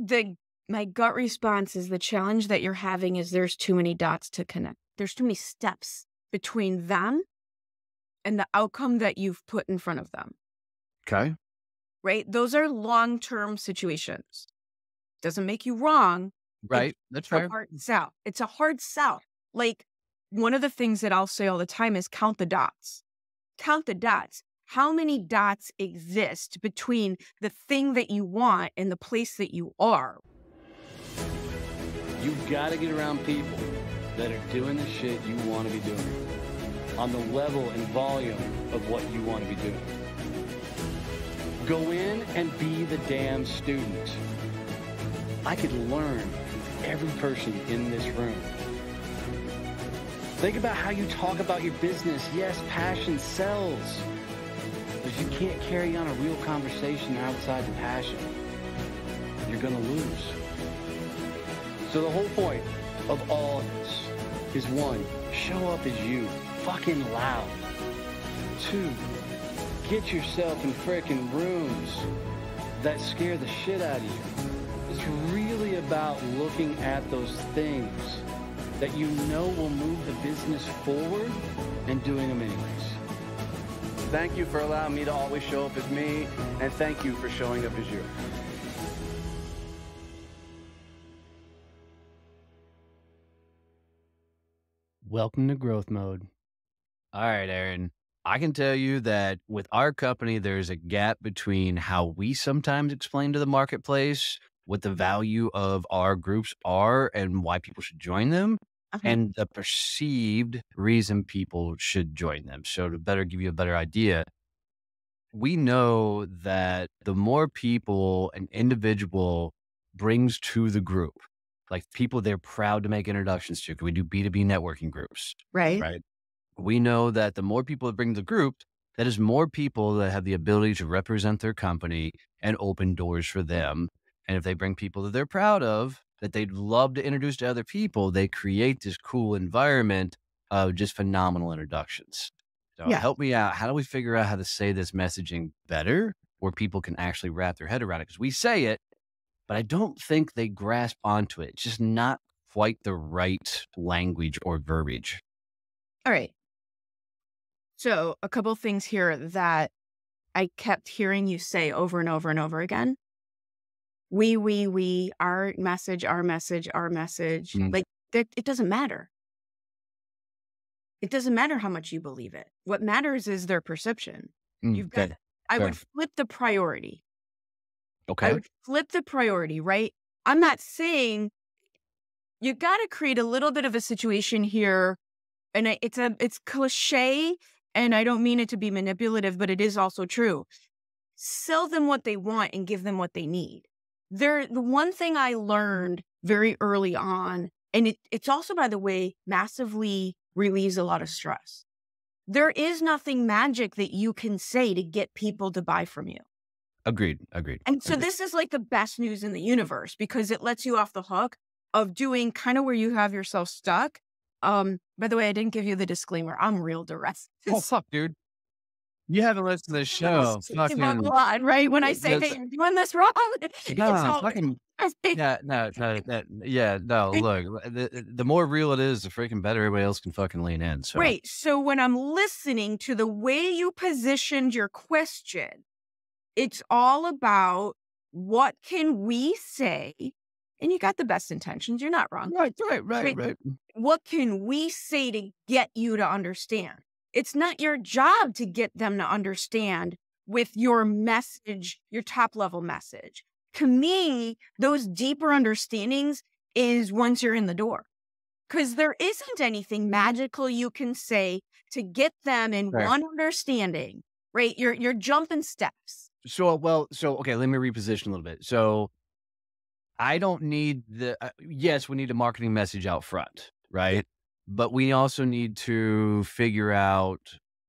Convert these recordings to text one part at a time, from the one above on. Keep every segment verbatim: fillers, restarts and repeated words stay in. the my gut response is the challenge that you're having is there's too many dots to connect. There's too many steps between them and the outcome that you've put in front of them. Okay. Right? Those are long-term situations. Doesn't make you wrong. Right. That's right. It's a hard sell. It's a hard sell. Like, one of the things that I'll say all the time is count the dots. Count the dots. How many dots exist between the thing that you want and the place that you are? You've got to get around people that are doing the shit you want to be doing on the level and volume of what you want to be doing. Go in and be the damn student. I could learn from every person in this room. Think about how you talk about your business. Yes, passion sells, but if you can't carry on a real conversation outside the passion, you're going to lose. So the whole point of all of this is, one, show up as you, fucking loud. Two, get yourself in frickin' rooms that scare the shit out of you. It's really about looking at those things that you know will move the business forward and doing them anyways. Thank you for allowing me to always show up as me, and thank you for showing up as you. Welcome to Growth Mode. All right, Erin. I can tell you that with our company, there's a gap between how we sometimes explain to the marketplace what the value of our groups are and why people should join them, okay, and the perceived reason people should join them. So to better give you a better idea, we know that the more people an individual brings to the group, like people they're proud to make introductions to, because we do B two B networking groups. Right. Right. We know that the more people that bring the group, that is more people that have the ability to represent their company and open doors for them. And if they bring people that they're proud of, that they'd love to introduce to other people, they create this cool environment of just phenomenal introductions. So yeah. Help me out. How do we figure out how to say this messaging better where people can actually wrap their head around it? Because we say it, but I don't think they grasp onto it. It's just not quite the right language or verbiage. All right. So a couple of things here that I kept hearing you say over and over and over again. We, we, we, our message, our message, our message. Mm-hmm. Like, it doesn't matter. It doesn't matter how much you believe it. What matters is their perception. Mm, You've got, fair, I fair. would flip the priority. Okay. I would flip the priority, right? I'm not saying you got to create a little bit of a situation here. And it's a, it's cliche, and I don't mean it to be manipulative, but it is also true. Sell them what they want and give them what they need. There, the one thing I learned very early on, and it, it's also, by the way, massively relieves a lot of stress. There is nothing magic that you can say to get people to buy from you. Agreed. Agreed. And so Agreed. This is like the best news in the universe, because it lets you off the hook of doing kind of where you have yourself stuck. Um, by the way, I didn't give you the disclaimer. I'm real direct. Oh, fuck, dude. You haven't listened to the show. Fucking blood, right? When I say that you're doing this wrong. No, fucking, yeah, no, no, that, yeah, no, look, the, the more real it is, the freaking better everybody else can fucking lean in. So. Right. So when I'm listening to the way you positioned your question, it's all about what can we say? And you got the best intentions. You're not wrong. Right, right, right, right. What can we say to get you to understand? It's not your job to get them to understand with your message, your top level message. To me, those deeper understandings is once you're in the door, because there isn't anything magical you can say to get them in right. one understanding, right? You're, you're jumping steps. So, well, so, okay, let me reposition a little bit. So I don't need the, uh, yes, we need a marketing message out front, right? But we also need to figure out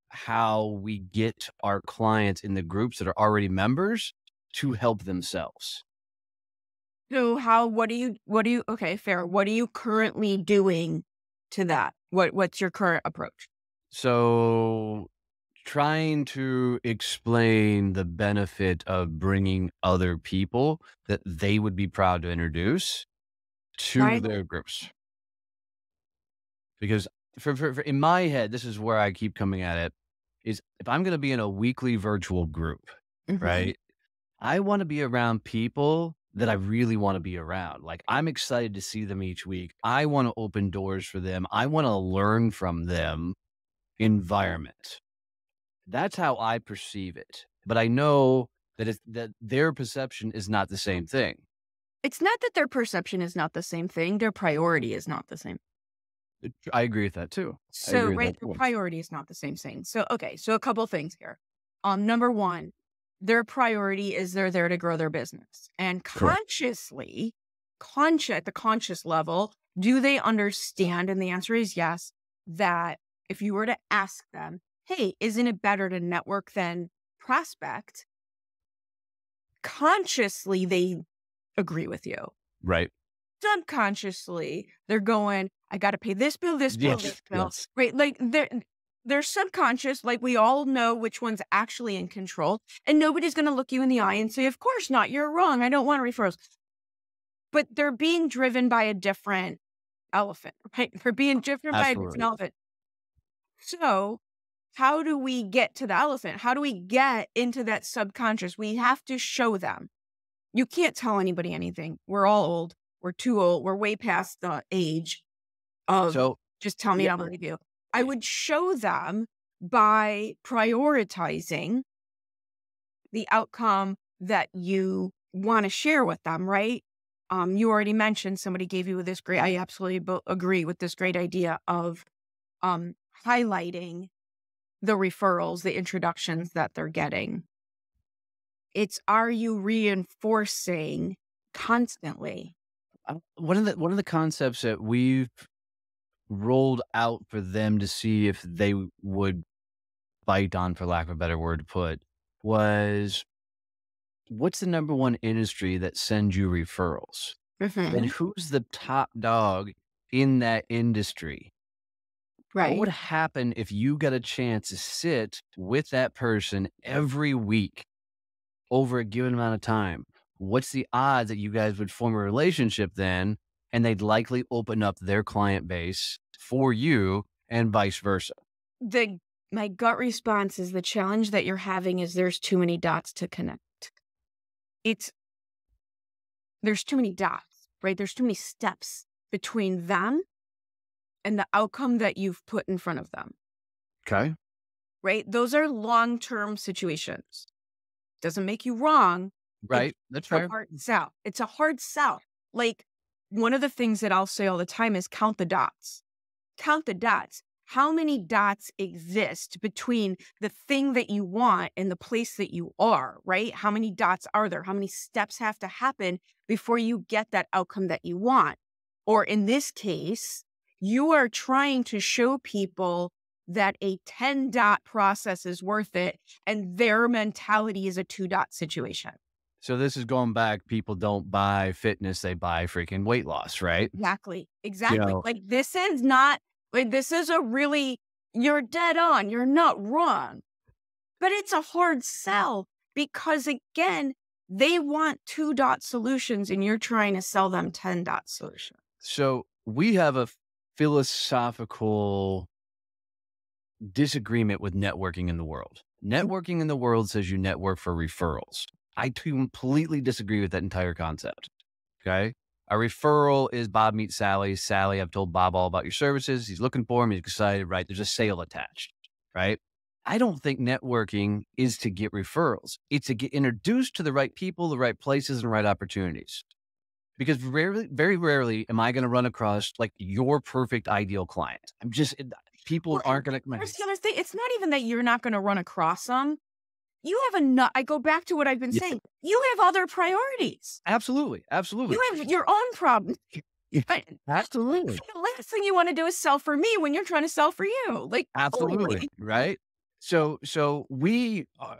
how we get our clients in the groups that are already members to help themselves. So how, what do you, what do you, okay, fair. What are you currently doing to that? What, what's your current approach? So trying to explain the benefit of bringing other people that they would be proud to introduce to right. their groups. Because for, for, for in my head, this is where I keep coming at it, is if I'm going to be in a weekly virtual group, mm-hmm. right? I want to be around people that I really want to be around. Like, I'm excited to see them each week. I want to open doors for them. I want to learn from them environment. That's how I perceive it. But I know that it's, that their perception is not the same thing. It's not that their perception is not the same thing. Their priority is not the same. I agree with that too. So right, their priority is not the same thing. So, okay. So a couple things here. Um, number one, their priority is they're there to grow their business, and consciously, conscious at the conscious level, do they understand? And the answer is yes, that if you were to ask them, hey, isn't it better to network than prospect? Consciously, they agree with you. Right. Subconsciously, they're going, I got to pay this bill, this bill, yes, this bill. Yes. Right. Like they're, they're subconscious. Like, we all know which one's actually in control, and nobody's going to look you in the eye and say, of course not. You're wrong. I don't want referrals. But they're being driven by a different elephant, right? They're being driven Absolutely. by a different elephant. So how do we get to the elephant? How do we get into that subconscious? We have to show them. You can't tell anybody anything. We're all old. We're too old. We're way past the age of so, just tell me yeah. I don't believe you. I would show them by prioritizing the outcome that you want to share with them, right? Um, you already mentioned somebody gave you this great, I absolutely agree with this great idea of um, highlighting the referrals, the introductions that they're getting. It's, are you reinforcing constantly? One of the, one of the concepts that we've rolled out for them to see if they would bite on, for lack of a better word to put, was what's the number one industry that sends you referrals? Mm-hmm. And who's the top dog in that industry? Right. What would happen if you got a chance to sit with that person every week over a given amount of time? What's the odds that you guys would form a relationship then, and they'd likely open up their client base for you and vice versa? The, my gut response is the challenge that you're having is there's too many dots to connect. It's, there's too many dots, right? There's too many steps between them and the outcome that you've put in front of them. Okay. Right? Those are long-term situations. Doesn't make you wrong. Right. That's fair. It's a hard sell. It's a hard sell. Like, one of the things that I'll say all the time is count the dots. Count the dots. How many dots exist between the thing that you want and the place that you are, right? How many dots are there? How many steps have to happen before you get that outcome that you want? Or in this case, you are trying to show people that a ten-dot process is worth it, and their mentality is a two-dot situation. So this is going back, people don't buy fitness, they buy freaking weight loss, right? Exactly. Exactly. You know, like, this is not, like, this is a really, you're dead on, you're not wrong. But it's a hard sell because, again, they want two-dot solutions and you're trying to sell them ten-dot solutions. So we have a philosophical disagreement with networking in the world. Networking in the world says you network for referrals. I completely disagree with that entire concept. Okay. A referral is Bob meets Sally. Sally, I've told Bob all about your services. He's looking for him. He's excited, right? There's a sale attached, right? I don't think networking is to get referrals. It's to get introduced to the right people, the right places, and the right opportunities. Because rarely, very rarely am I going to run across like your perfect ideal client. I'm just, people well, aren't going to come. Here's the other thing. It's not even that you're not going to run across them. You have enough. I go back to what I've been yeah. saying. You have other priorities. Absolutely. Absolutely. You have your own problems. Absolutely. The last thing you want to do is sell for me when you're trying to sell for you. Like, absolutely. Holy. Right. So, so we uh,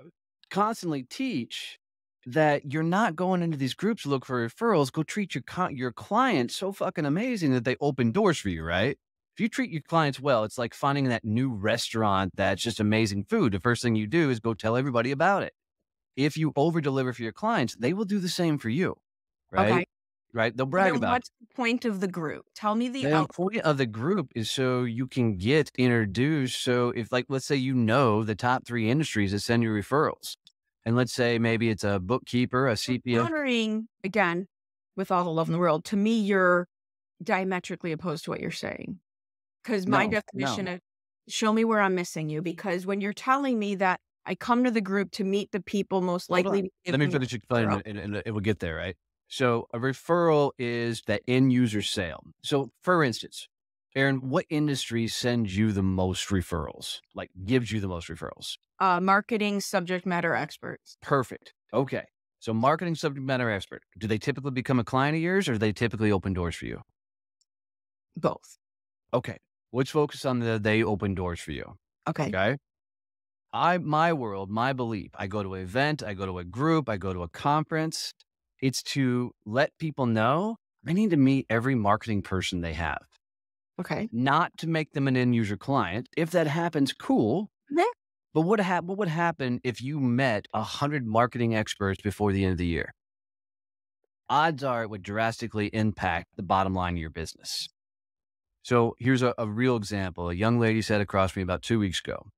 constantly teach that you're not going into these groups to look for referrals. Go treat your, your clients so fucking amazing that they open doors for you. Right. If you treat your clients well, it's like finding that new restaurant that's just amazing food. The first thing you do is go tell everybody about it. If you over deliver for your clients, they will do the same for you, right? Okay. Right? They'll brag about it. What's the point of the group? Tell me the, the outcome. Point of the group is so you can get introduced. So if, like, let's say, you know, the top three industries that send you referrals, and let's say maybe it's a bookkeeper, a C P A. I'm wondering, again, with all the love in the world, to me, you're diametrically opposed to what you're saying. Because my no, definition no. of show me where I'm missing you. Because when you're telling me that I come to the group to meet the people most likely. Let me finish explaining and, and it will get there, right? So a referral is that end user sale. So for instance, Erin, what industry sends you the most referrals? Like gives you the most referrals? Uh, marketing subject matter experts. Perfect. Okay. So marketing subject matter expert. Do they typically become a client of yours, or do they typically open doors for you? Both. Okay. Let's focus on the, they open doors for you. Okay. Okay. I, my world, my belief, I go to an event, I go to a group, I go to a conference. It's to let people know I need to meet every marketing person they have. Okay. Not to make them an end user client. If that happens, cool. Yeah. But what, ha what would happen if you met a hundred marketing experts before the end of the year? Odds are it would drastically impact the bottom line of your business. So here's a, a real example. A young lady sat across from me about two weeks ago,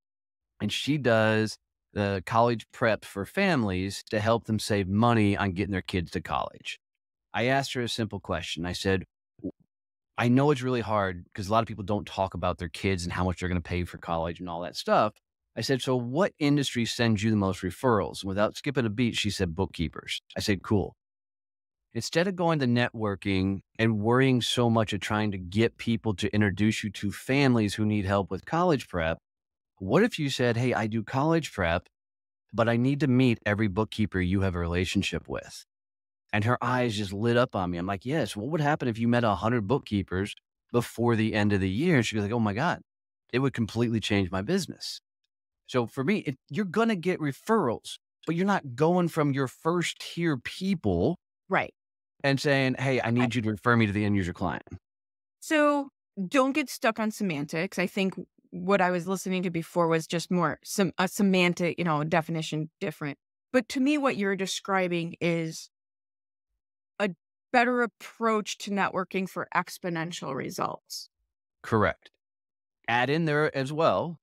and she does the college prep for families to help them save money on getting their kids to college. I asked her a simple question. I said, I know it's really hard because a lot of people don't talk about their kids and how much they're going to pay for college and all that stuff. I said, so what industry sends you the most referrals? Without skipping a beat, she said, bookkeepers. I said, cool. Instead of going to networking and worrying so much of trying to get people to introduce you to families who need help with college prep, what if you said, hey, I do college prep, but I need to meet every bookkeeper you have a relationship with? And her eyes just lit up on me. I'm like, yes, what would happen if you met a hundred bookkeepers before the end of the year? She was like, oh my God, it would completely change my business. So for me, it, you're going to get referrals, but you're not going from your first tier people. Right. And saying, hey, I need you to refer me to the end user client. So don't get stuck on semantics. I think what I was listening to before was just more some a semantic, you know, definition different. But to me, what you're describing is a better approach to networking for exponential results. Correct. Add in there as well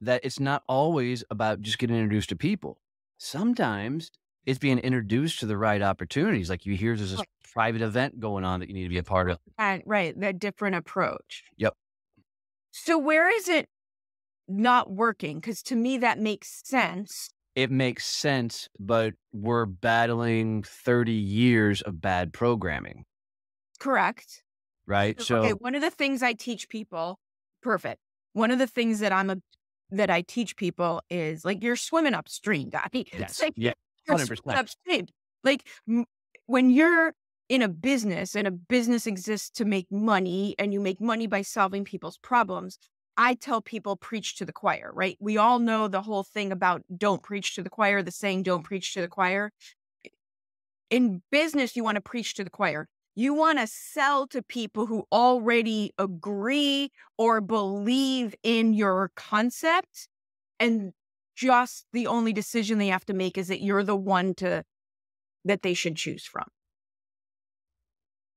that it's not always about just getting introduced to people. Sometimes it's being introduced to the right opportunities. Like you hear there's this private event going on that you need to be a part of. And, right. That different approach. Yep. So where is it not working? Because to me, that makes sense. It makes sense, but we're battling thirty years of bad programming. Correct. Right. So, okay, one of the things I teach people, perfect. One of the things that I'm a, that I teach people is like, you're swimming upstream, Donnie. Yes. Like, yeah. one hundred percent. Like when you're in a business and a business exists to make money and you make money by solving people's problems, I tell people preach to the choir, right? We all know the whole thing about don't preach to the choir, the saying don't preach to the choir. In business, you want to preach to the choir. You want to sell to people who already agree or believe in your concept, and just the only decision they have to make is that you're the one to, that they should choose from.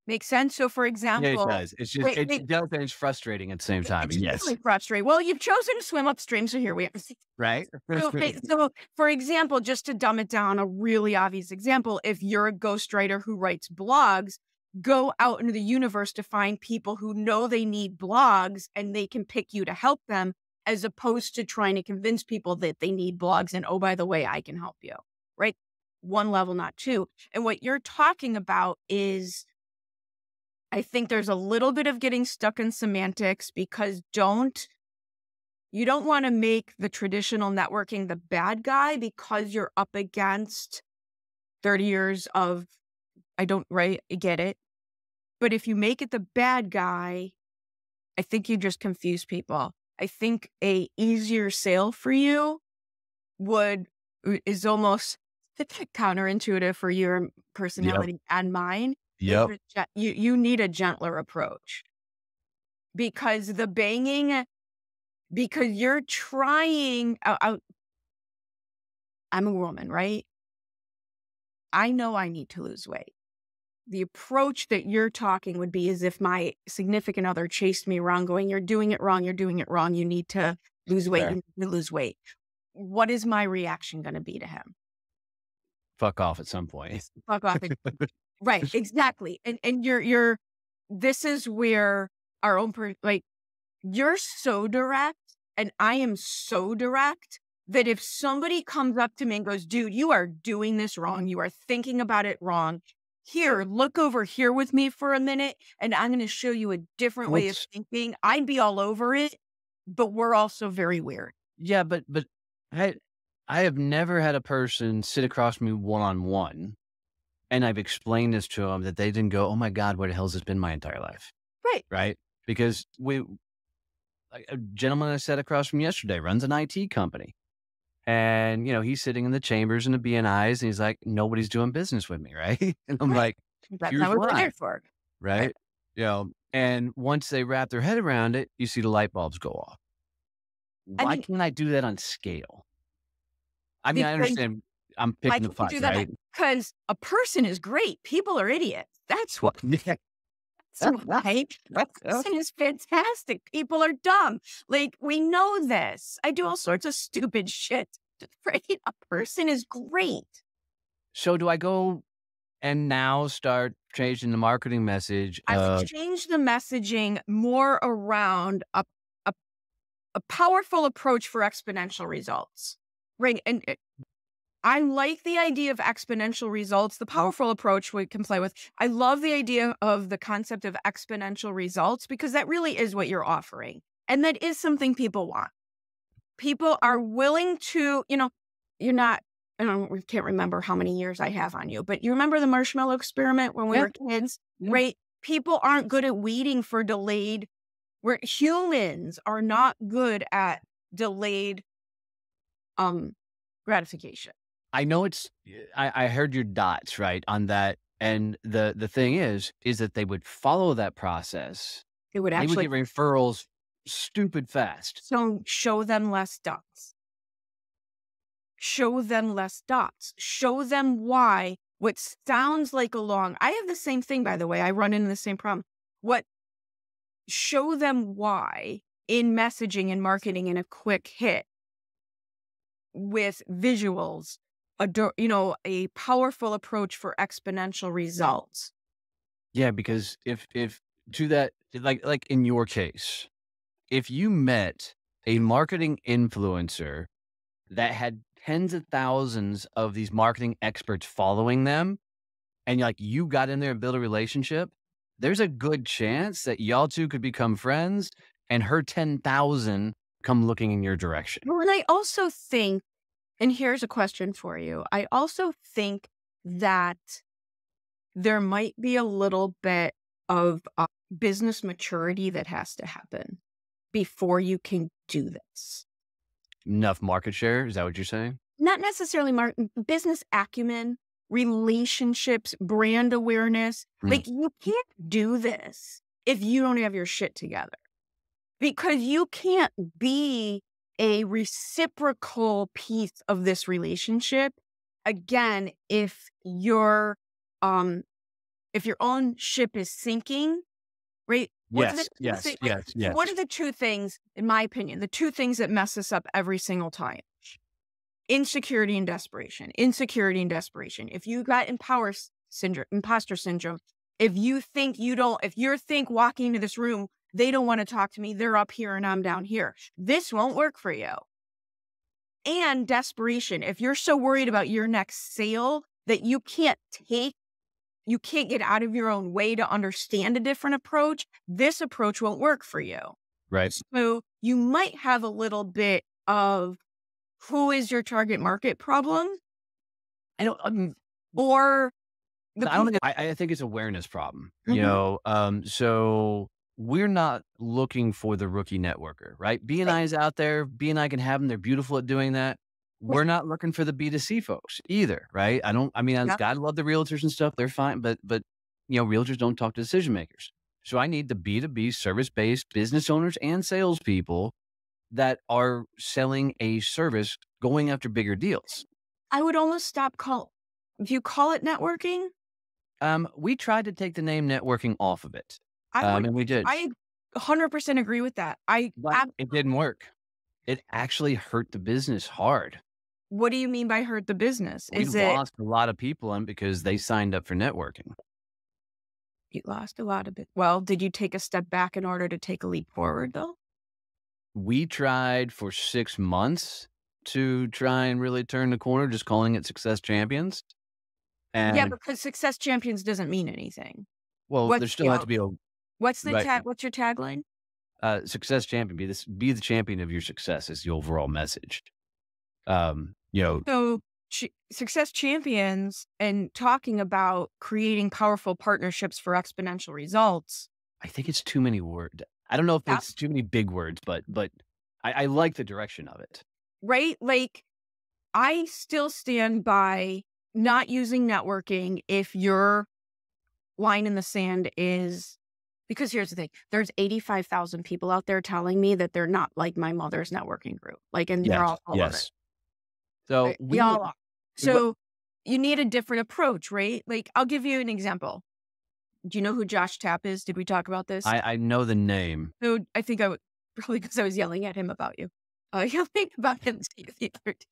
Makes sense? So for example, yeah, it does. It's just, wait, it, it does, and it's frustrating at the same time. It's yes. Really frustrating. Well, you've chosen to swim upstream. So here we are. Right. So, so for example, just to dumb it down, a really obvious example, if you're a ghostwriter who writes blogs, go out into the universe to find people who know they need blogs and they can pick you to help them, as opposed to trying to convince people that they need blogs and, oh, by the way, I can help you, right? One level, not two. And what you're talking about is, I think there's a little bit of getting stuck in semantics because don't, you don't want to make the traditional networking the bad guy because you're up against thirty years of, I don't, right, I get it. But if you make it the bad guy, I think you just confuse people. I think a easier sale for you would is almost counterintuitive for your personality yep. and mine. Yep. You, you need a gentler approach. because the banging, because you're trying, I, I, I'm a woman, right? I know I need to lose weight. The approach that you're talking would be as if my significant other chased me around going, you're doing it wrong, you're doing it wrong, you need to lose weight, Fair. you need to lose weight. What is my reaction going to be to him? Fuck off at some point. Fuck off. Right, exactly. And and you're, you're, this is where our own, per, like, you're so direct and I am so direct that if somebody comes up to me and goes, dude, you are doing this wrong, you are thinking about it wrong, here, look over here with me for a minute and I'm going to show you a different What's... way of thinking, I'd be all over it, but we're also very weird. Yeah, but, but I, I have never had a person sit across from me one-on-one and I've explained this to them that they didn't go, oh my God, where the hell has this been my entire life? Right. Right. Because we, a gentleman I sat across from yesterday runs an I T company. And, you know, he's sitting in the chambers and the B N Is and he's like, nobody's doing business with me. Right. And I'm right. like, that's not what we're there for. Right? right. You know, and once they wrap their head around it, you see the light bulbs go off. Why I mean, can't I do that on scale? I mean, I understand I'm picking the fight, right? Because a person is great. People are idiots. That's what. Yeah. That's right. That person is fantastic. People are dumb. Like, we know this. I do all sorts of stupid shit. Right? A person is great. So do I go and now start changing the marketing message? I've uh, changed the messaging more around a, a, a powerful approach for exponential results. Right. And it, I like the idea of exponential results, the powerful approach we can play with. I love the idea of the concept of exponential results because that really is what you're offering. And that is something people want. People are willing to, you know, you're not, I don't know, can't remember how many years I have on you, but you remember the marshmallow experiment when we yeah. were kids, yeah. right? People aren't good at waiting for delayed, where humans are not good at delayed um, gratification. I know it's, I, I heard your dots right on that. And the, the thing is, is that they would follow that process. It would actually they would get referrals stupid fast. So show them less dots. Show them less dots. Show them why what sounds like a long, I have the same thing, by the way, I run into the same problem. What show them why in messaging and marketing in a quick hit with visuals, a, you know, a powerful approach for exponential results. Yeah, because if, if to that, like, like in your case, if you met a marketing influencer that had tens of thousands of these marketing experts following them, and like you got in there and built a relationship, there's a good chance that y'all two could become friends and her ten thousand come looking in your direction. Well, and I also think, and here's a question for you. I also think that there might be a little bit of uh, business maturity that has to happen before you can do this. Enough market share? Is that what you're saying? Not necessarily market, business acumen, relationships, brand awareness. Mm. Like, you can't do this if you don't have your shit together. Because you can't be a reciprocal piece of this relationship, again, if your um, if your own ship is sinking, right? Yes, yes, yes, yes, yes. What are the two things, in my opinion, the two things that mess us up every single time? Insecurity and desperation. Insecurity and desperation. If you got empower syndrome, imposter syndrome, if you think you don't, if you think walking into this room, they don't want to talk to me, they're up here and I'm down here, this won't work for you. And desperation. If you're so worried about your next sale that you can't take, you can't get out of your own way to understand a different approach, this approach won't work for you. Right. So you might have a little bit of who is your target market problem. I don't, um, or the I don't think, I, I think it's awareness problem, mm-hmm. you know? Um, so we're not looking for the rookie networker, right? B N I is out there. B N I can have them. They're beautiful at doing that. We're not looking for the B two C folks either, right? I don't, I mean, I've got to love the realtors and stuff. They're fine, but, but, you know, realtors don't talk to decision makers. So I need the B two B service-based business owners and salespeople that are selling a service, going after bigger deals. I would almost stop call. Do you call it networking? Um, we tried to take the name networking off of it. I um, would, and we did. I one hundred percent agree with that. I ab- It didn't work. It actually hurt the business hard. What do you mean by hurt the business? We Is lost it... a lot of people in because they signed up for networking. You lost a lot of it. Well, did you take a step back in order to take a leap forward, though? We tried for six months to try and really turn the corner, just calling it Success Champions. And yeah, because Success Champions doesn't mean anything. Well, what's, there still you know, has to be a... What's the right. tag? What's your tagline? Uh, Success Champion. Be this. Be the champion of your success is the overall message. Um, you know, so ch- Success Champions and talking about creating powerful partnerships for exponential results. I think it's too many words. I don't know if yeah. it's too many big words, but but I, I like the direction of it. Right, like I still stand by not using networking if your line in the sand is. Because here's the thing, there's eighty-five thousand people out there telling me that they're not like my mother's networking group. Like, and yes, they're all, all yes. of it. So we, we all are. So we, you need a different approach, right? Like, I'll give you an example. Do you know who Josh Tapp is? Did we talk about this? I, I know the name. So I think I would, probably because I was yelling at him about you. Uh, yelling about him the other day.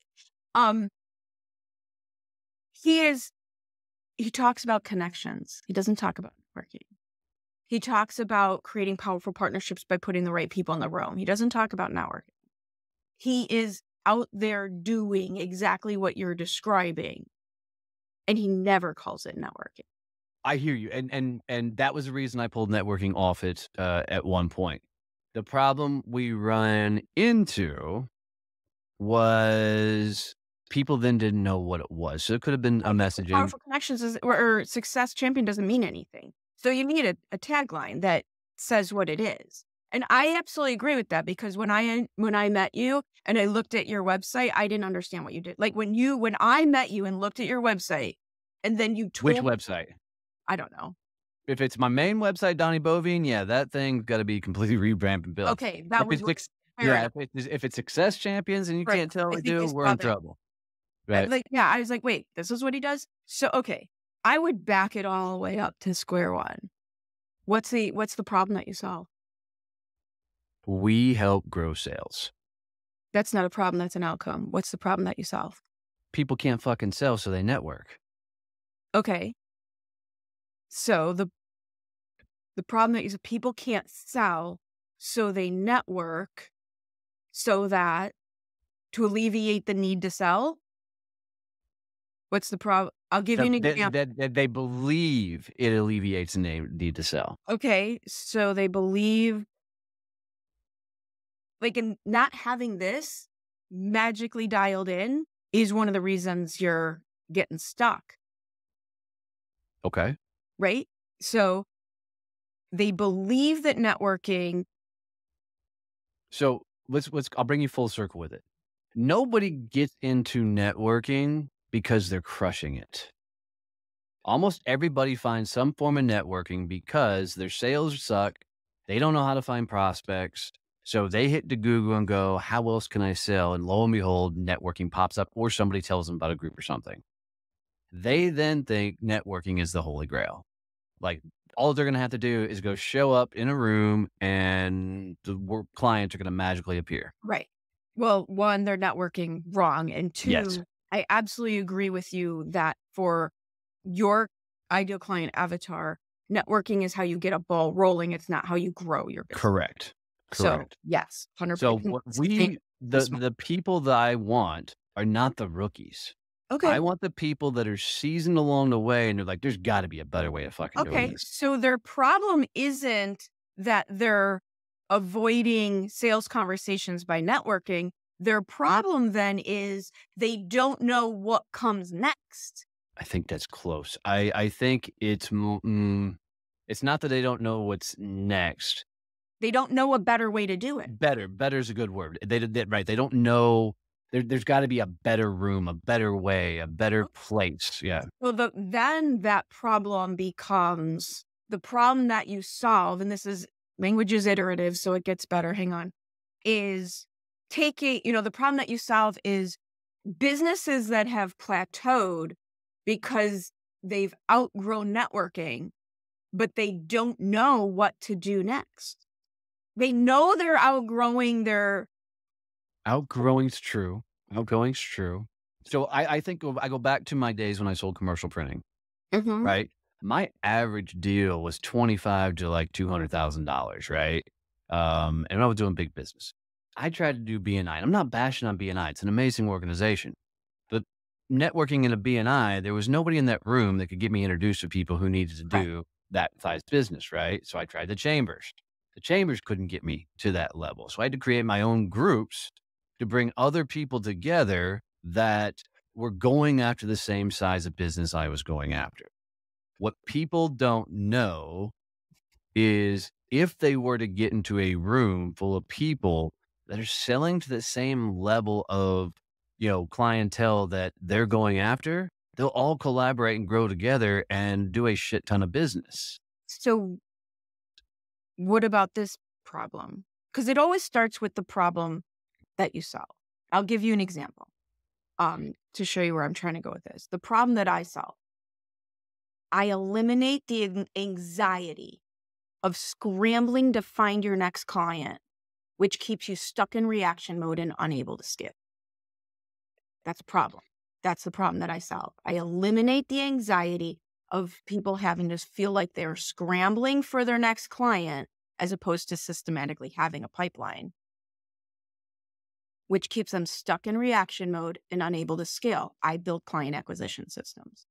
Um, he is, he talks about connections. He doesn't talk about networking. He talks about creating powerful partnerships by putting the right people in the room. He doesn't talk about networking. He is out there doing exactly what you're describing, and he never calls it networking. I hear you, and and and that was the reason I pulled networking off it uh, at one point. The problem we run into was people then didn't know what it was. So it could have been a messaging. Powerful connections is, or, or Success Champion doesn't mean anything. So you need a, a tagline that says what it is. And I absolutely agree with that, because when I when I met you and I looked at your website, I didn't understand what you did. Like when you when I met you and looked at your website and then you told Which website? I don't know. If it's my main website, Donnie Boivin, yeah, that thing's got to be completely revamped and built. Okay, that if was it's, Yeah, if it's, if it's Success Champions and you right. can't tell what to do, we're bothered. in trouble. Right. Like yeah, I was like, "Wait, this is what he does?" So okay. I would back it all the way up to square one. What's the what's the problem that you solve? We help grow sales. That's not a problem. That's an outcome. What's the problem that you solve? People can't fucking sell, so they network. Okay. So the the problem that you solve, people can't sell, so they network, so that to alleviate the need to sell. What's the problem? I'll give so you an example. That, that they believe it alleviates the need to sell. Okay. So they believe, like, in not having this magically dialed in is one of the reasons you're getting stuck. Okay. Right? So they believe that networking. So let's, let's, I'll bring you full circle with it. Nobody gets into networking because they're crushing it. Almost everybody finds some form of networking because their sales suck. They don't know how to find prospects. So they hit the Google and go, how else can I sell? And lo and behold, networking pops up, or somebody tells them about a group or something. They then think networking is the holy grail. Like, all they're going to have to do is go show up in a room and the clients are going to magically appear. Right. Well, one, they're networking wrong. And two, yes. I absolutely agree with you that for your ideal client avatar, networking is how you get a ball rolling. It's not how you grow your business. Correct. Correct. So, yes, one hundred percent. So what we, the, the people that I want are not the rookies. Okay. I want the people that are seasoned along the way and they're like, there's got to be a better way of fucking okay. doing this. So their problem isn't that they're avoiding sales conversations by networking. Their problem then is they don't know what comes next. I think that's close. I, I think it's, mm, it's not that they don't know what's next. They don't know a better way to do it. Better. Better is a good word. They did that right. They don't know. There, there's got to be a better room, a better way, a better place. Yeah. Well, the, then that problem becomes the problem that you solve, and this is language is iterative, so it gets better. Hang on, is taking, you know, the problem that you solve is businesses that have plateaued because they've outgrown networking, but they don't know what to do next. They know they're outgrowing their. Outgrowing's true. Outgrowing's true. So I, I think I go back to my days when I sold commercial printing, mm-hmm. right? My average deal was twenty-five to like two hundred thousand dollars, right? Um, and I was doing big business. I tried to do B N I. I'm not bashing on B N I. It's an amazing organization. But networking in a B N I, there was nobody in that room that could get me introduced to people who needed to do right. that size business, right? So I tried the chambers. The chambers couldn't get me to that level. So I had to create my own groups to bring other people together that were going after the same size of business I was going after. What people don't know is if they were to get into a room full of people that are selling to the same level of, you know, clientele that they're going after, they'll all collaborate and grow together and do a shit ton of business. So what about this problem? Because it always starts with the problem that you solve. I'll give you an example um, to show you where I'm trying to go with this. The problem that I solve, I eliminate the anxiety of scrambling to find your next client, which keeps you stuck in reaction mode and unable to skip. That's a problem. That's the problem that I solve. I eliminate the anxiety of people having to feel like they're scrambling for their next client as opposed to systematically having a pipeline, which keeps them stuck in reaction mode and unable to scale. I build client acquisition systems.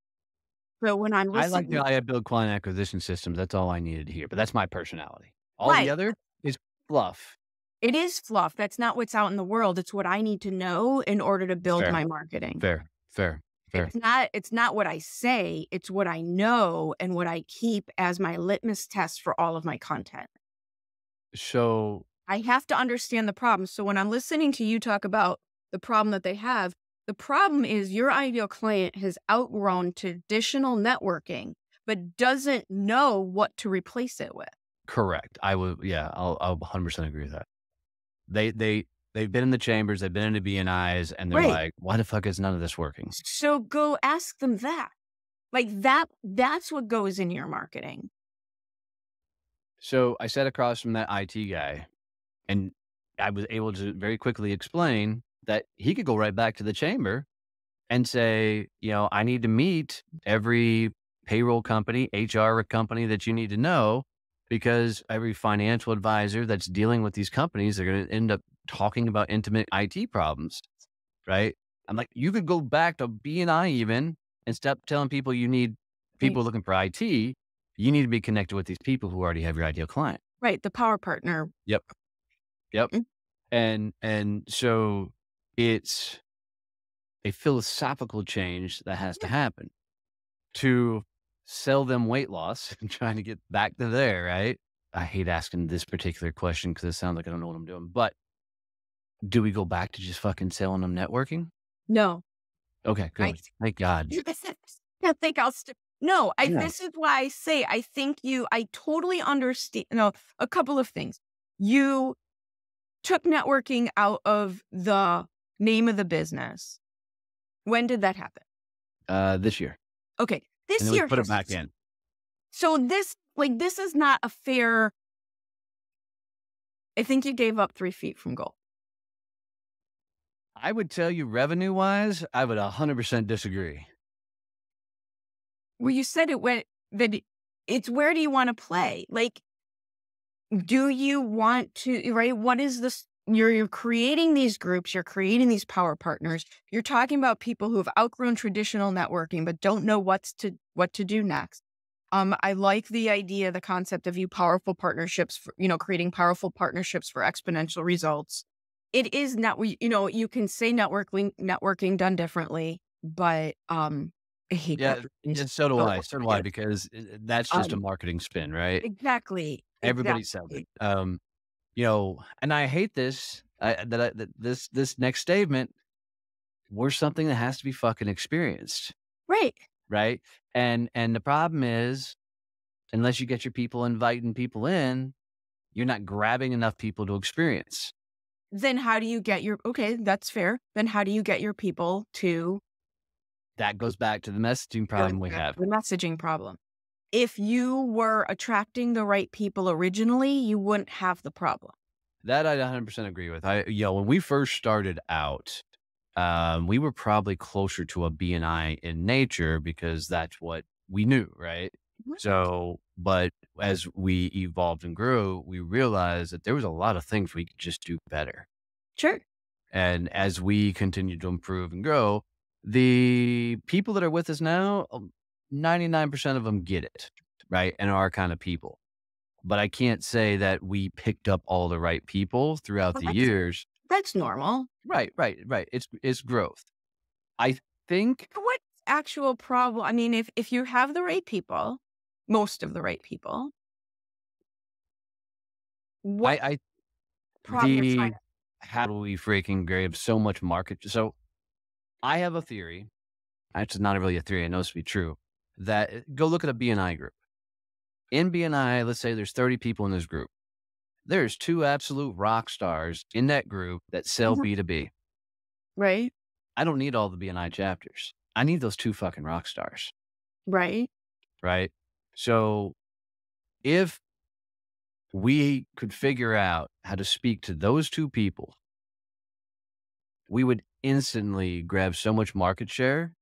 So when I'm listening, I like the I build client acquisition systems. That's all I needed to hear, but that's my personality. All right. The other is fluff. It is fluff. That's not what's out in the world. It's what I need to know in order to build fair. my marketing. Fair, fair, fair. It's not, it's not what I say. It's what I know and what I keep as my litmus test for all of my content. So I have to understand the problem. So when I'm listening to you talk about the problem that they have, the problem is your ideal client has outgrown traditional networking, but doesn't know what to replace it with. Correct. I would, yeah, I'll, I'll one hundred percent agree with that. They, they, they've been in the chambers, they've been into B N Is, and they're right. like, why the fuck is none of this working? So go ask them that. Like that, that's what goes in your marketing. So I sat across from that I T guy, and I was able to very quickly explain that he could go right back to the chamber and say, you know, I need to meet every payroll company, H R company that you need to know, because every financial advisor that's dealing with these companies, they're going to end up talking about intimate I T problems, right? I'm like, you could go back to B N I even and stop telling people you need people right. looking for I T. You need to be connected with these people who already have your ideal client. Right. The power partner. Yep. Yep. Mm-hmm. And, and so it's a philosophical change that has yeah. to happen to sell them weight loss and trying to get back to there, right? I hate asking this particular question because it sounds like I don't know what I'm doing, but do we go back to just fucking selling them networking? No. Okay, good. I, Thank God. I think I'll st No, I, yeah. this is why I say, I think you, I totally understand. No, a couple of things. You took networking out of the name of the business. When did that happen? Uh, this year. Okay. This and year. Put it back in. So this, like, this is not a fair. I think you gave up three feet from goal. I would tell you revenue wise, I would one hundred percent disagree. Well, you said it went that it's where do you want to play? Like, do you want to, right? What is this? You're, you're creating these groups, you're creating these power partners. You're talking about people who have outgrown traditional networking, but don't know what's to, what to do next. Um, I like the idea, the concept of you powerful partnerships, for, you know, creating powerful partnerships for exponential results. It is not, you know, you can say networking, networking done differently, but, um, I hate yeah, that. And so do oh, I, so do I, because that's just um, a marketing spin, right? Exactly. Everybody exactly. says it. Um, You know, and I hate this, I, that, I, that this, this next statement, we're something that has to be fucking experienced. Right. Right. And, and the problem is unless you get your people inviting people in, you're not grabbing enough people to experience. Then how do you get your, okay, that's fair. Then how do you get your people to? That goes back to the messaging problem we have. The messaging problem. If you were attracting the right people originally, you wouldn't have the problem. That I one hundred percent agree with. I, you know, when we first started out, um, we were probably closer to a B N I in nature because that's what we knew, right? Mm-hmm. So, but as we evolved and grew, we realized that there was a lot of things we could just do better. Sure. And as we continued to improve and grow, the people that are with us now, ninety-nine percent of them get it, right? And are our kind of people. But I can't say that we picked up all the right people throughout well, the that's, years. That's normal. Right, right, right. It's it's growth. I think. What actual problem? I mean, if, if you have the right people, most of the right people. What I, I problem the, is how do we freaking grab so much market? So I have a theory. It's not really a theory. I know this to be true. That go look at a B N I group. In B N I, let's say there's thirty people in this group. There's two absolute rock stars in that group that sell mm-hmm. B two B. Right. I don't need all the B N I chapters. I need those two fucking rock stars. Right. Right. So if we could figure out how to speak to those two people, we would instantly grab so much market share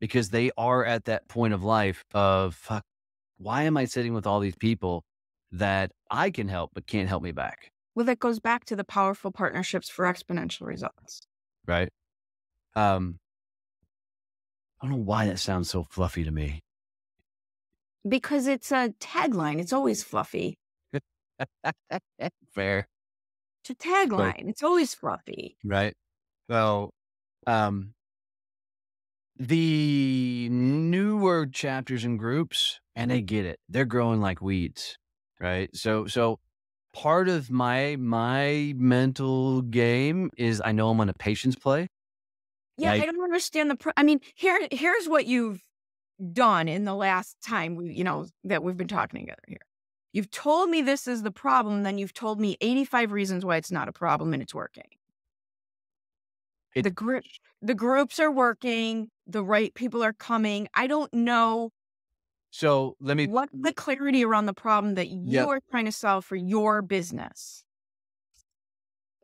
because they are at that point of life of fuck. Why am I sitting with all these people that I can help, but can't help me back? Well, that goes back to the powerful partnerships for exponential results. Right. Um, I don't know why that sounds so fluffy to me. Because it's a tagline. It's always fluffy. Fair. It's a tagline. But, it's always fluffy. Right. Well, um, the newer chapters and groups, and they get it. They're growing like weeds, right? So, so part of my, my mental game is I know I'm on a patience play. Yeah. Like, I don't understand the, pro I mean, here, here's what you've done in the last time we, you know, that we've been talking together here. You've told me this is the problem. Then you've told me eighty-five reasons why it's not a problem and it's working. It, the group, the groups are working. The right people are coming. I don't know. So let me. What the clarity around the problem that you yep. are trying to solve for your business?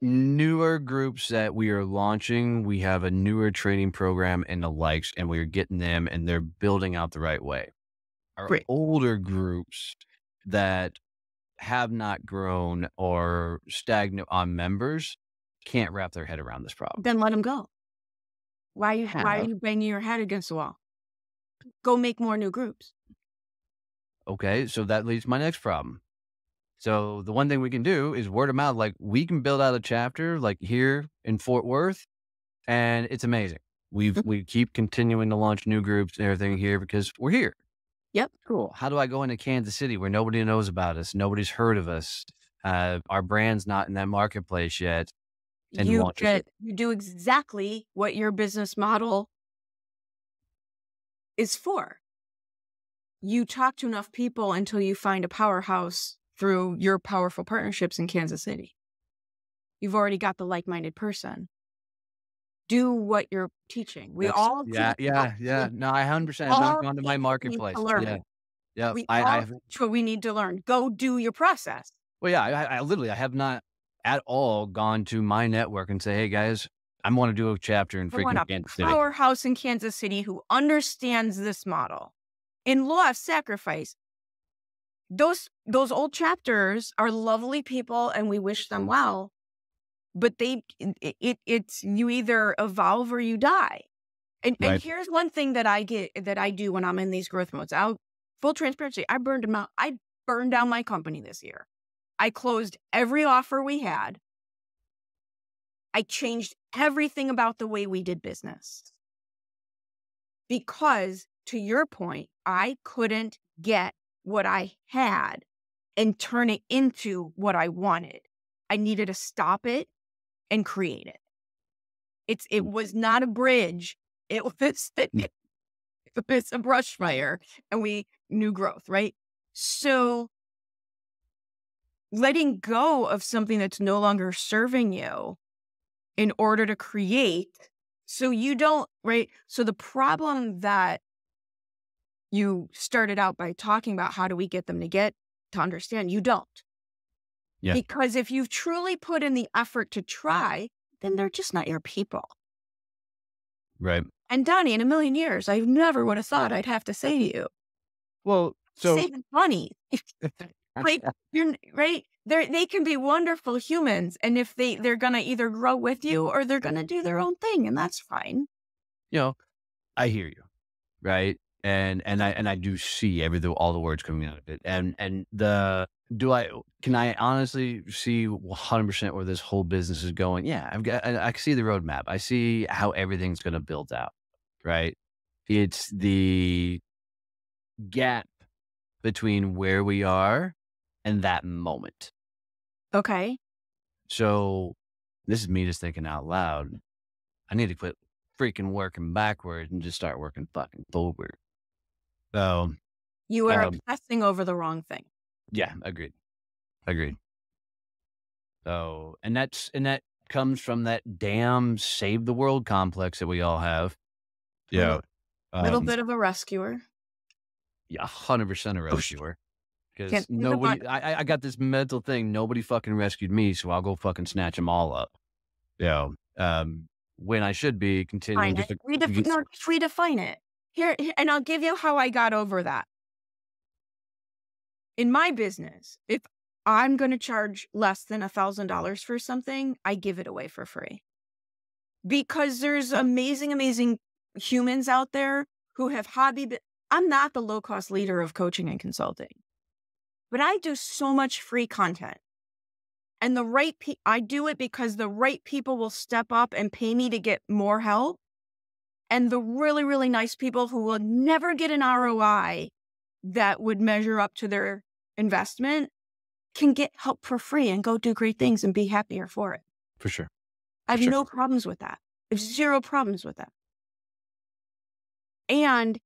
Newer groups that we are launching, we have a newer training program and the likes, and we're getting them and they're building out the right way. Our Great. Older groups that have not grown or stagnant on members can't wrap their head around this problem. Then let them go. Why, you, why are you banging your head against the wall? Go make more new groups. Okay, so that leads to my next problem. So the one thing we can do is word of mouth. Like we can build out a chapter like here in Fort Worth, and it's amazing. We've we keep continuing to launch new groups and everything here because we're here. Yep, cool. How do I go into Kansas City where nobody knows about us, nobody's heard of us, uh, our brand's not in that marketplace yet? And you get you do exactly what your business model is for. You talk to enough people until you find a powerhouse through your powerful partnerships in Kansas City. You've already got the like-minded person. Do what you're teaching. We That's, all yeah teach yeah yeah. No, I one hundred percent have not gone to my marketplace. Yeah, yeah. We I, all I teach what we need to learn. Go do your process. Well, yeah, I, I literally I have not at all gone to my network and say, hey guys, I want to do a chapter in freaking Kansas City. Powerhouse in Kansas City who understands this model. In law of sacrifice, those, those old chapters are lovely people and we wish them well, but they, it, it it's, you either evolve or you die. And, right. and here's one thing that I get, that I do when I'm in these growth modes. I'll full transparency. I burned them out. I burned down my company this year. I closed every offer we had. I changed everything about the way we did business because to your point, I couldn't get what I had and turn it into what I wanted. I needed to stop it and create it. It's, it was not a bridge. It was, it was a brush fire and we knew growth, right? So letting go of something that's no longer serving you in order to create, so you don't, right? So the problem that you started out by talking about, how do we get them to get to understand? You don't. Yeah. Because if you've truly put in the effort to try, then they're just not your people. Right. And Donnie, in a million years, I never would have thought I'd have to say to you, well, so saving money. Like, you're right. They they can be wonderful humans, and if they they're gonna either grow with you or they're gonna do their own thing, and that's fine. You know, I hear you, right? And and I and I do see everything, all the words coming out of it. And and the do I can I honestly see one hundred percent where this whole business is going? Yeah, I've got I, I see the roadmap. I see how everything's gonna build out, right? It's the gap between where we are and that moment. Okay. So this is me just thinking out loud. I need to quit freaking working backwards and just start working fucking forward. So you are um, obsessing over the wrong thing. Yeah, agreed. Agreed. So, and that's, and that comes from that damn save the world complex that we all have. Yeah. A little um, bit of a rescuer. Yeah, one hundred percent a rescuer. Because nobody, I, I got this mental thing. Nobody fucking rescued me, so I'll go fucking snatch them all up. Yeah. Um, when I should be continuing to redefine, no, redefine it here, and I'll give you how I got over that. In my business, if I'm going to charge less than a thousand dollars for something, I give it away for free, because there's amazing, amazing humans out there who have hobby. I'm not the low cost leader of coaching and consulting. But I do so much free content, and the right pe I do it because the right people will step up and pay me to get more help. And the really, really nice people who will never get an R O I that would measure up to their investment can get help for free and go do great things and be happier for it. For sure. I have no problems with that. I have zero problems with that. And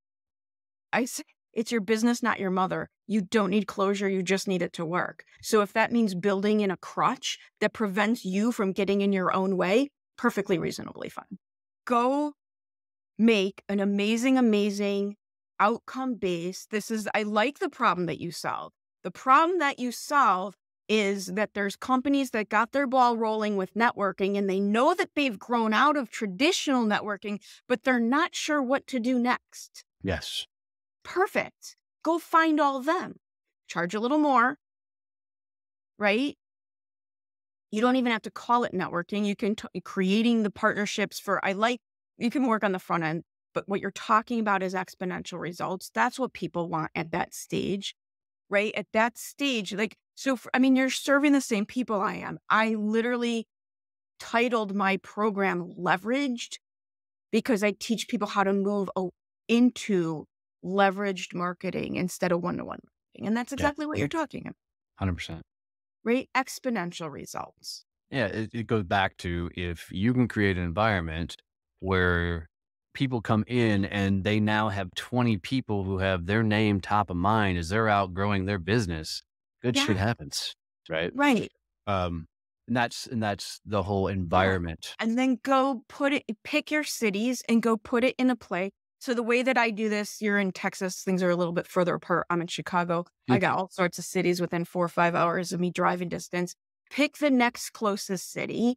I say, it's your business, not your mother. You don't need closure. You just need it to work. So if that means building in a crutch that prevents you from getting in your own way, perfectly reasonably fine. Go make an amazing, amazing outcome based. This is, I like the problem that you solve. The problem that you solve is that there's companies that got their ball rolling with networking, and they know that they've grown out of traditional networking, but they're not sure what to do next. Yes. Perfect. Go find all of them. Charge a little more, right? You don't even have to call it networking. You can t creating the partnerships for, I like, you can work on the front end, but what you're talking about is exponential results. That's what people want at that stage, right? At that stage, like, so, for, I mean, you're serving the same people I am. I literally titled my program Leveraged because I teach people how to move into leveraged marketing instead of one-to-one marketing. And that's exactly yeah. what you're talking about. one hundred percent. Right? Exponential results. Yeah, it, it goes back to, if you can create an environment where people come in and they now have twenty people who have their name top of mind as they're outgrowing their business, good yeah. shit happens, right? Right. Um, and that's, and that's the whole environment. Yeah. And then go put it, pick your cities and go put it in a place. So the way that I do this, you're in Texas, things are a little bit further apart. I'm in Chicago. Mm-hmm. I got all sorts of cities within four or five hours of me driving distance. Pick the next closest city.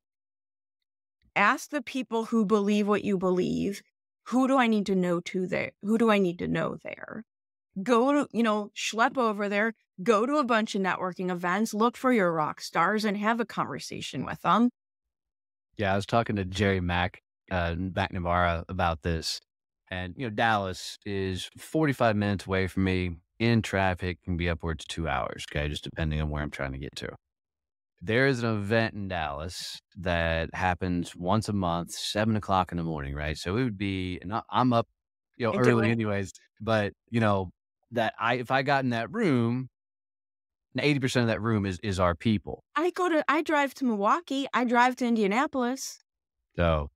Ask the people who believe what you believe, who do I need to know to there? Who do I need to know there? Go to, you know, schlep over there, go to a bunch of networking events, look for your rock stars and have a conversation with them. Yeah, I was talking to Jerry Mac, uh, MacNavara about this. And, you know, Dallas is forty-five minutes away from me. In traffic, can be upwards of two hours, okay, just depending on where I'm trying to get to. There is an event in Dallas that happens once a month, seven o'clock in the morning, right? So it would be, and I'm up, you know, early anyways, but, you know, that I, if I got in that room, eighty percent of that room is, is our people. I go to, I drive to Milwaukee. I drive to Indianapolis. So.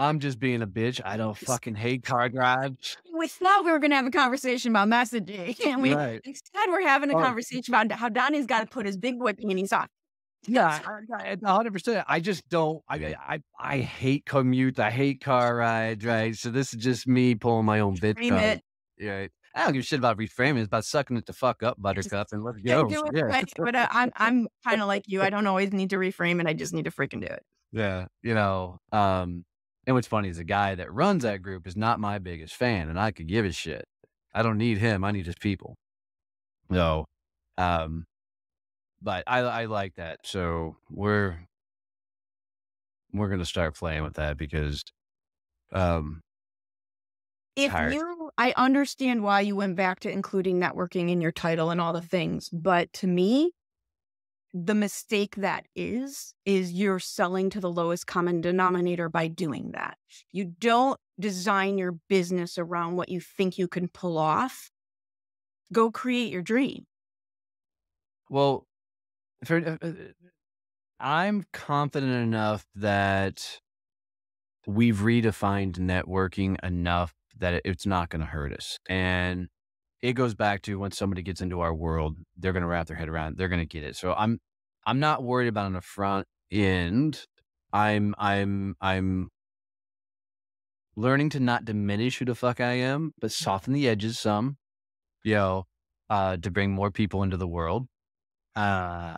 I'm just being a bitch. I don't fucking hate car drives. We thought we were going to have a conversation about messaging. And we right. instead we're having a oh. conversation about how Donnie's got to put his big boy panties on. Yeah, one hundred percent. I just don't, I, I, I hate commute. I hate car rides, right? So this is just me pulling my own bitch. It. Yeah. I don't give a shit about reframing. It's about sucking it the fuck up, buttercup, and let's go. Yeah. Right. But uh, I'm, I'm kind of like you. I don't always need to reframe it. I just need to freaking do it. Yeah. You know, um, and what's funny is the guy that runs that group is not my biggest fan, and I could give a shit. I don't need him. I need his people. No. Um, But I, I like that. So we're, we're going to start playing with that because, um, if tired. you, I understand why you went back to including networking in your title and all the things, but to me, the mistake that is, is you're selling to the lowest common denominator by doing that. You don't design your business around what you think you can pull off. Go create your dream. Well, For, uh, I'm confident enough that we've redefined networking enough that it, it's not going to hurt us. And it goes back to once somebody gets into our world, they're going to wrap their head around it. They're going to get it. So I'm, I'm not worried about on the front end. I'm, I'm, I'm learning to not diminish who the fuck I am, but soften the edges some, you know, uh, to bring more people into the world. Uh,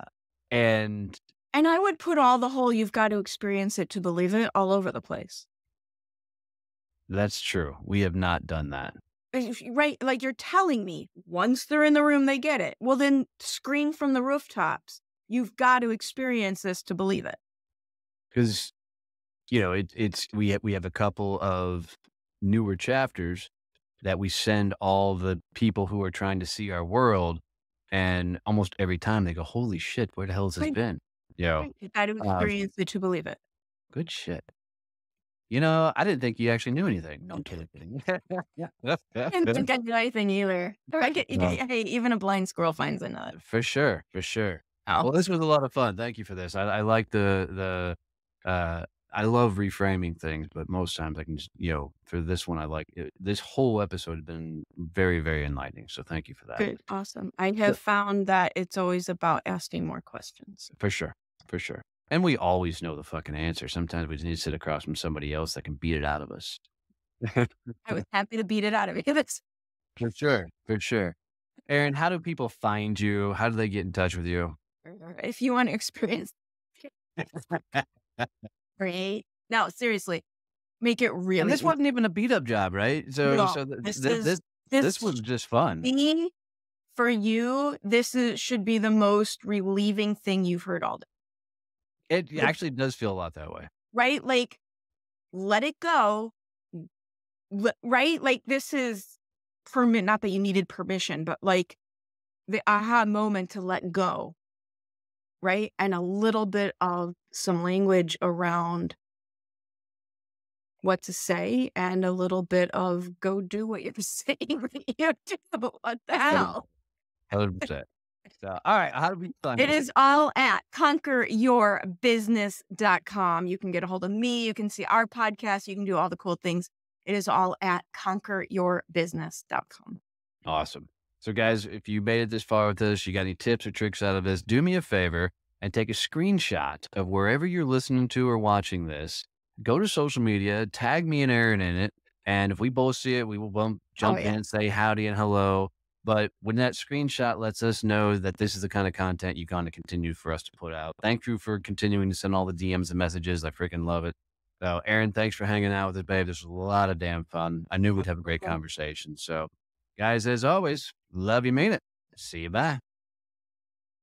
and, and I would put all the whole, you've got to experience it to believe it all over the place. That's true. We have not done that. Right. Like you're telling me once they're in the room, they get it. Well, then scream from the rooftops. You've got to experience this to believe it. Cause you know, it, it's, we have, we have a couple of newer chapters that we send all the people who are trying to see our world. And almost every time they go, holy shit, where the hell has this right. been? You know, I didn't experience it to believe it. Good shit. You know, I didn't think you actually knew anything. No, I'm kidding. I didn't think I knew anything either. I get, no. Hey, even a blind squirrel finds a nut. For sure. For sure. Oh. Well, this was a lot of fun. Thank you for this. I, I like the, the, uh, I love reframing things, but most times I can just, you know, for this one, I like it. This whole episode has been very, very enlightening. So thank you for that. Good. Awesome. I have found that it's always about asking more questions. For sure. For sure. And we always know the fucking answer. Sometimes we just need to sit across from somebody else that can beat it out of us. I was happy to beat it out of you. For sure. For sure. Erin, how do people find you? How do they get in touch with you? If you want to experience. Right? No, seriously, make it really. And this wasn't even a beat up job, right? So, no, so th this, th is, this, this this was just fun. Me, for you, this is, should be the most relieving thing you've heard all day. It, it actually does feel a lot that way, right? Like, let it go, L right? Like, this is permit. Not that you needed permission, but like the aha moment to let go. Right. And a little bit of some language around what to say and a little bit of go do what you're saying. You do, but what the hell? one hundred percent. So, all right. How do we find it? It is all at conquer your business dot com. You can get a hold of me. You can see our podcast. You can do all the cool things. It is all at conquer your business dot com. Awesome. So guys, if you made it this far with us, you got any tips or tricks out of this, do me a favor and take a screenshot of wherever you're listening to or watching this. Go to social media, tag me and Erin in it. And if we both see it, we will bump, jump oh, yeah. in and say howdy and hello. But when that screenshot lets us know that this is the kind of content you're going to continue for us to put out. Thank you for continuing to send all the D Ms and messages. I freaking love it. So Erin, thanks for hanging out with us, babe. This was a lot of damn fun. I knew we'd have a great conversation. So guys, as always, love you, mean it. See you, bye.